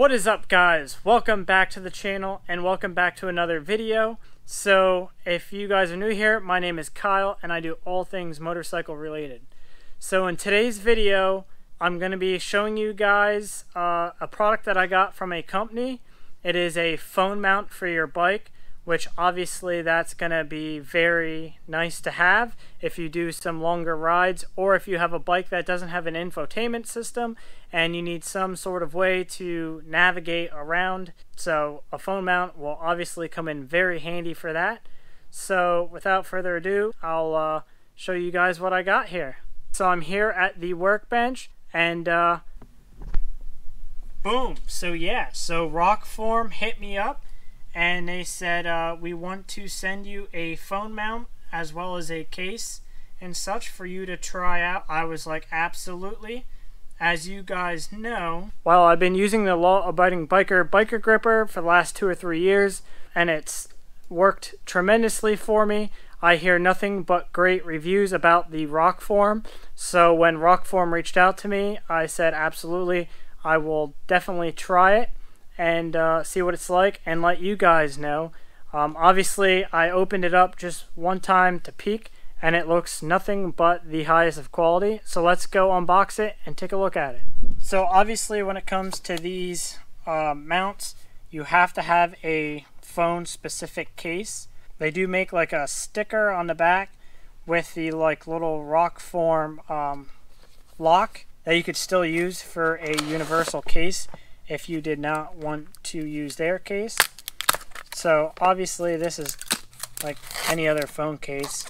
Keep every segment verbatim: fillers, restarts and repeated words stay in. What is up, guys? Welcome back to the channel and welcome back to another video. So if you guys are new here, my name is Kyle and I do all things motorcycle related. So in today's video I'm going to be showing you guys uh, a product that I got from a company. It is a phone mount for your bike, which obviously that's going to be very nice to have if you do some longer rides, or if you have a bike that doesn't have an infotainment system and you need some sort of way to navigate around. So a phone mount will obviously come in very handy for that. So without further ado, I'll uh, show you guys what I got here. So I'm here at the workbench and uh, boom. So yeah, so Rokform hit me up and they said, uh, we want to send you a phone mount as well as a case and such for you to try out. I was like, absolutely. As you guys know, well, I've been using the Law-Abiding Biker biker gripper for the last two or three years, and it's worked tremendously for me. I hear nothing but great reviews about the Rokform. So when Rokform reached out to me, I said, absolutely, I will definitely try it and uh, see what it's like and let you guys know. Um, obviously I opened it up just one time to peek and it looks nothing but the highest of quality. So let's go unbox it and take a look at it. So obviously when it comes to these uh, mounts, you have to have a phone specific case. They do make like a sticker on the back with the like little Rokform um, lock that you could still use for a universal case if you did not want to use their case. So obviously this is like any other phone case.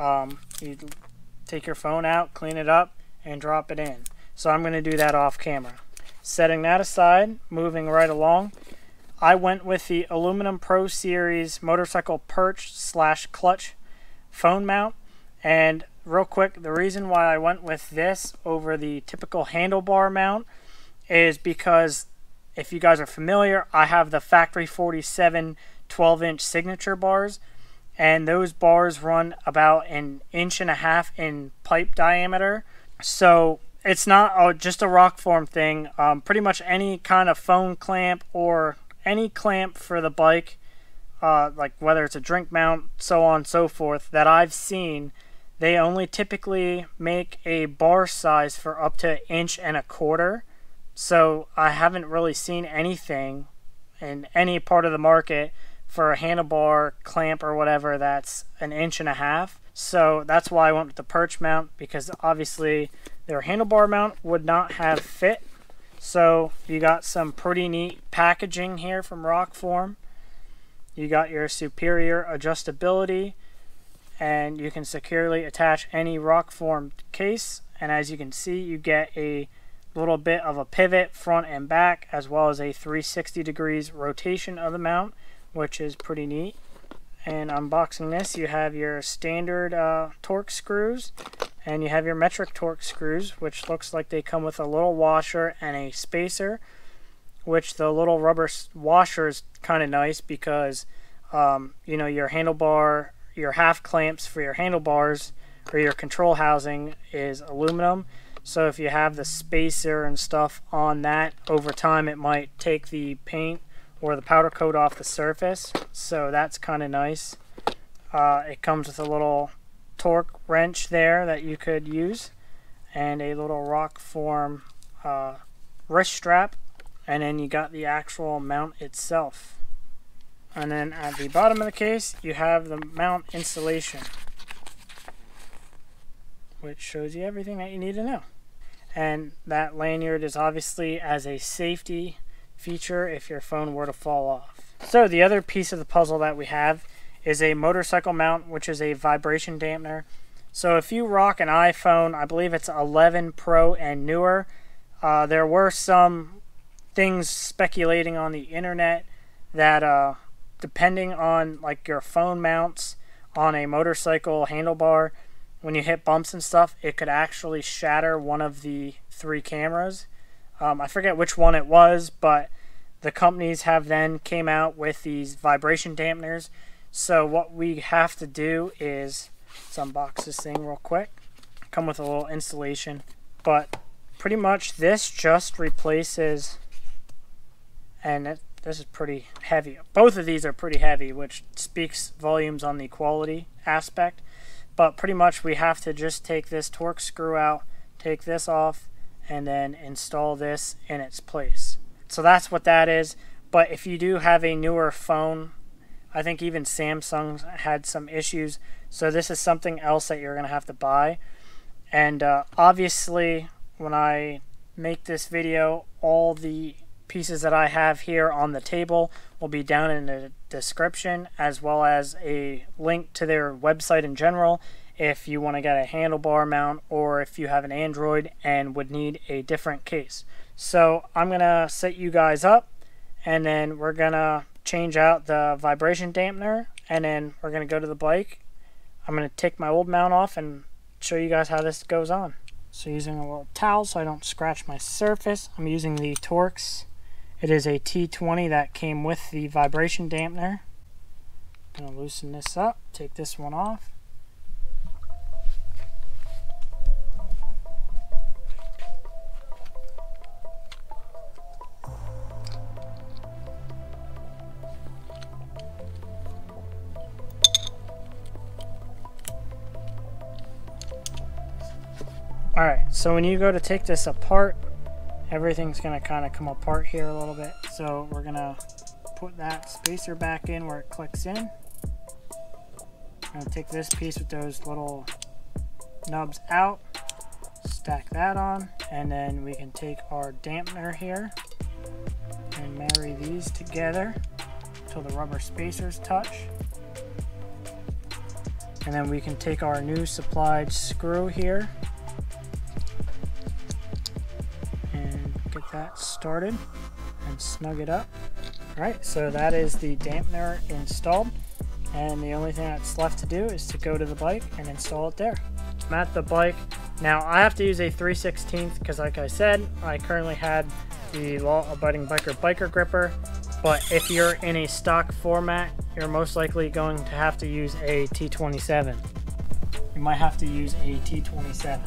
Um, you take your phone out, clean it up, and drop it in. So I'm gonna do that off camera. Setting that aside, moving right along, I went with the Aluminum Pro Series motorcycle perch slash clutch phone mount. And real quick, the reason why I went with this over the typical handlebar mount is because, if you guys are familiar, I have the Factory forty-seven twelve inch signature bars, and those bars run about an inch and a half in pipe diameter. So it's not a, just a Rokform thing. Um, pretty much any kind of phone clamp or any clamp for the bike, uh, like whether it's a drink mount, so on and so forth, that I've seen, they only typically make a bar size for up to an inch and a quarter. So I haven't really seen anything in any part of the market for a handlebar clamp or whatever that's an inch and a half. So that's why I went with the perch mount, because obviously their handlebar mount would not have fit. So you got some pretty neat packaging here from Rokform. You got your superior adjustability, and you can securely attach any Rokform case. And as you can see, you get a little bit of a pivot front and back, as well as a three sixty degrees rotation of the mount, which is pretty neat. And unboxing this, you have your standard uh, torque screws, and you have your metric torque screws, which looks like they come with a little washer and a spacer, which the little rubber washer is kind of nice because um, you know, your handlebar, your half clamps for your handlebars or your control housing is aluminum. So if you have the spacer and stuff on that, over time it might take the paint or the powder coat off the surface. So that's kind of nice. Uh, it comes with a little torque wrench there that you could use, and a little Rokform uh, wrist strap. And then you got the actual mount itself. And then at the bottom of the case, you have the mount installation, which shows you everything that you need to know. And that lanyard is obviously as a safety feature if your phone were to fall off. So the other piece of the puzzle that we have is a motorcycle mount, which is a vibration dampener. So if you rock an iPhone, I believe it's eleven Pro and newer, uh, there were some things speculating on the internet that uh, depending on like your phone mounts on a motorcycle handlebar, when you hit bumps and stuff, it could actually shatter one of the three cameras. Um, I forget which one it was, but the companies have then came out with these vibration dampeners. So what we have to do is, let's unbox this thing real quick. Come with a little installation, but pretty much this just replaces and it, this is pretty heavy. Both of these are pretty heavy, which speaks volumes on the quality aspect. But pretty much we have to just take this torque screw out, take this off, and then install this in its place. So that's what that is. But if you do have a newer phone, I think even Samsung had some issues. So this is something else that you're going to have to buy. And uh, obviously, when I make this video, all the pieces that I have here on the table will be down in the description, as well as a link to their website in general if you want to get a handlebar mount, or if you have an Android and would need a different case. So I'm gonna set you guys up, and then we're gonna change out the vibration dampener, and then we're gonna go to the bike. I'm gonna take my old mount off and show you guys how this goes on. So using a little towel so I don't scratch my surface, I'm using the Torx. It is a T twenty that came with the vibration dampener. I'm gonna loosen this up, take this one off. Alright, so when you go to take this apart, everything's going to kind of come apart here a little bit. So we're going to put that spacer back in where it clicks in. I'm going to take this piece with those little nubs out, stack that on, and then we can take our dampener here and marry these together until the rubber spacers touch. And then we can take our new supplied screw here, that started, and snug it up. All right, so that is the dampener installed, and the only thing that's left to do is to go to the bike and install it there. I'm at the bike now. I have to use a three sixteenths because, like I said, I currently had the Law-Abiding Biker biker gripper, but if you're in a stock format, you're most likely going to have to use a T twenty-seven. You might have to use a T twenty-seven.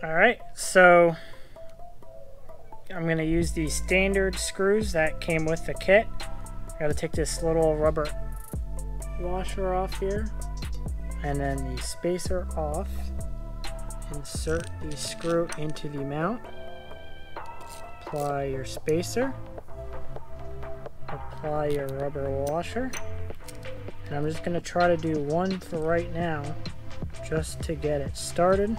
Alright, so I'm going to use the standard screws that came with the kit. I've got to take this little rubber washer off here, and then the spacer off. Insert the screw into the mount. Apply your spacer. Apply your rubber washer. And I'm just going to try to do one for right now, just to get it started.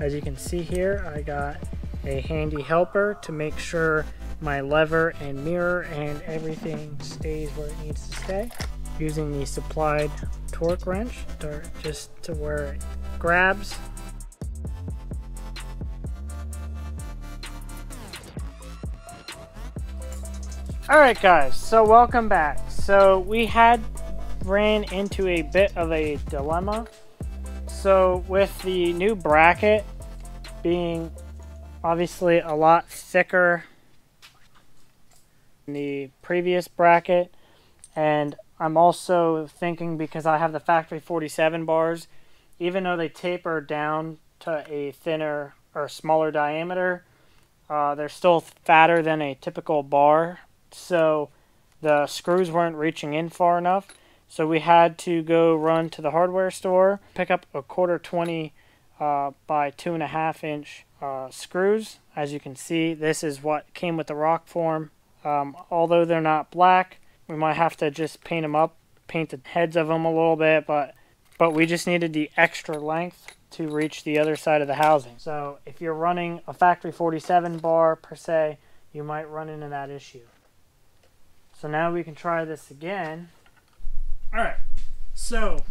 As you can see here, I got a handy helper to make sure my lever and mirror and everything stays where it needs to stay. Using the supplied torque wrench, just to where it grabs. Alright guys, so welcome back. So we had ran into a bit of a dilemma. So with the new bracket being obviously a lot thicker than the previous bracket, and I'm also thinking, because I have the factory forty-seven bars, even though they taper down to a thinner or smaller diameter, uh, they're still fatter than a typical bar, so the screws weren't reaching in far enough. So we had to go run to the hardware store, pick up a quarter twenty uh, by two and a half inch uh, screws. As you can see, this is what came with the Rokform. Um, although they're not black, we might have to just paint them up, paint the heads of them a little bit, but but we just needed the extra length to reach the other side of the housing. So if you're running a factory forty-seven bar per se, you might run into that issue. So now we can try this again. Alright, so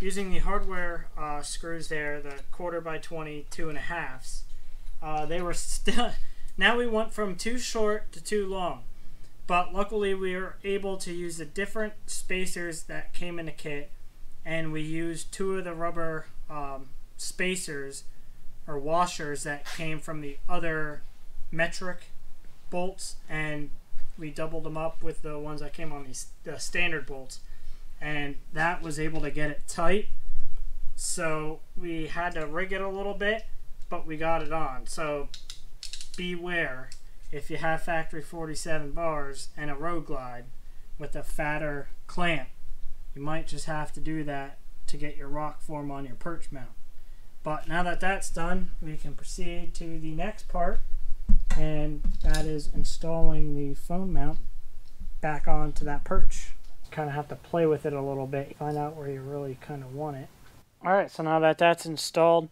using the hardware uh, screws there, the quarter by twenty, two and a halves, uh, they were still, now we went from too short to too long, but luckily we were able to use the different spacers that came in the kit, and we used two of the rubber um, spacers or washers that came from the other metric bolts, and we doubled them up with the ones that came on these the standard bolts, and that was able to get it tight. So we had to rig it a little bit, but we got it on. So beware if you have Factory forty-seven bars and a Road Glide with a fatter clamp. You might just have to do that to get your Rokform on your perch mount. But now that that's done, we can proceed to the next part, and that is installing the foam mount back onto that perch. Kind of have to play with it a little bit, find out where you really kind of want it. Alright, so now that that's installed,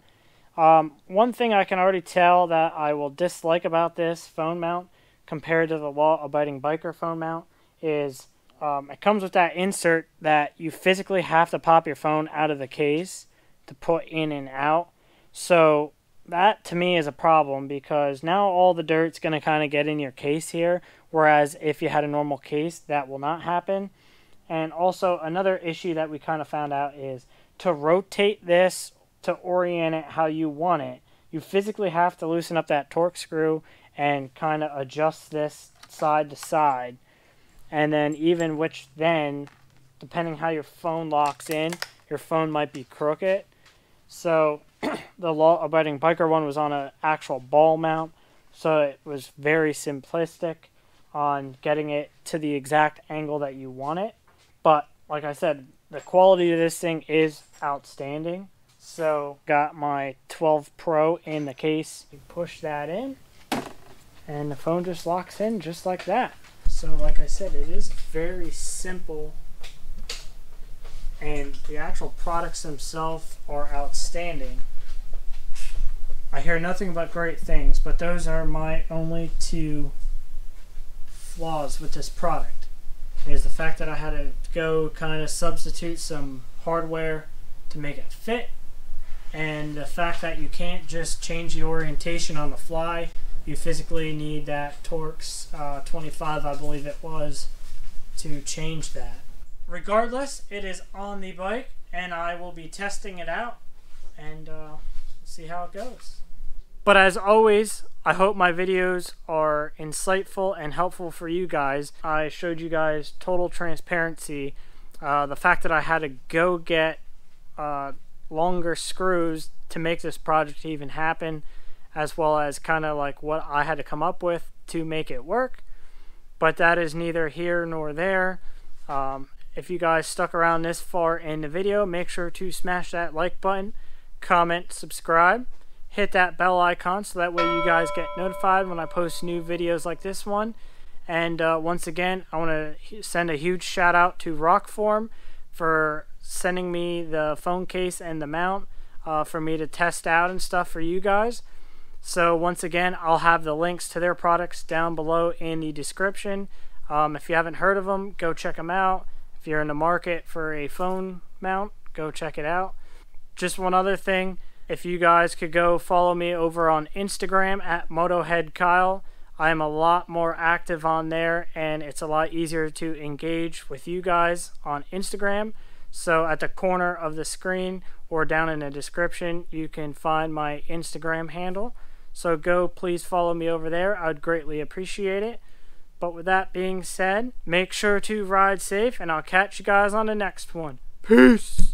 um, one thing I can already tell that I will dislike about this foam mount compared to the Law-Abiding Biker foam mount is um, it comes with that insert that you physically have to pop your phone out of the case to put in and out. So that to me is a problem, because now all the dirt's going to kind of get in your case here, whereas if you had a normal case that will not happen. And also another issue that we kind of found out is to rotate this to orient it how you want it, you physically have to loosen up that torque screw and kind of adjust this side to side. And then even which then, depending how your phone locks in, your phone might be crooked. So the Law-Abiding Biker one was on an actual ball mount, so it was very simplistic on getting it to the exact angle that you want it. But like I said, the quality of this thing is outstanding. So got my twelve Pro in the case. You push that in and the phone just locks in just like that. So like I said, it is very simple, and the actual products themselves are outstanding. I hear nothing but great things, but those are my only two flaws with this product. Is the fact that I had to go kind of substitute some hardware to make it fit, and the fact that you can't just change the orientation on the fly. You physically need that Torx uh, twenty-five, I believe it was, to change that. Regardless, it is on the bike, and I will be testing it out and uh, see how it goes. But as always, I hope my videos are insightful and helpful for you guys. I showed you guys total transparency. Uh, the fact that I had to go get uh, longer screws to make this project even happen, as well as kind of like what I had to come up with to make it work. But that is neither here nor there. Um, if you guys stuck around this far in the video, make sure to smash that like button, comment, subscribe, hit that bell icon so that way you guys get notified when I post new videos like this one. And uh, once again, I want to send a huge shout out to Rokform for sending me the phone case and the mount uh, for me to test out and stuff for you guys. So once again, I'll have the links to their products down below in the description. Um, if you haven't heard of them, go check them out. If you're in the market for a phone mount, go check it out. Just one other thing. If you guys could go follow me over on Instagram at MotoHeadKyle. I am a lot more active on there, and it's a lot easier to engage with you guys on Instagram. So at the corner of the screen or down in the description, you can find my Instagram handle. So go please follow me over there. I would greatly appreciate it. But with that being said, make sure to ride safe, and I'll catch you guys on the next one. Peace!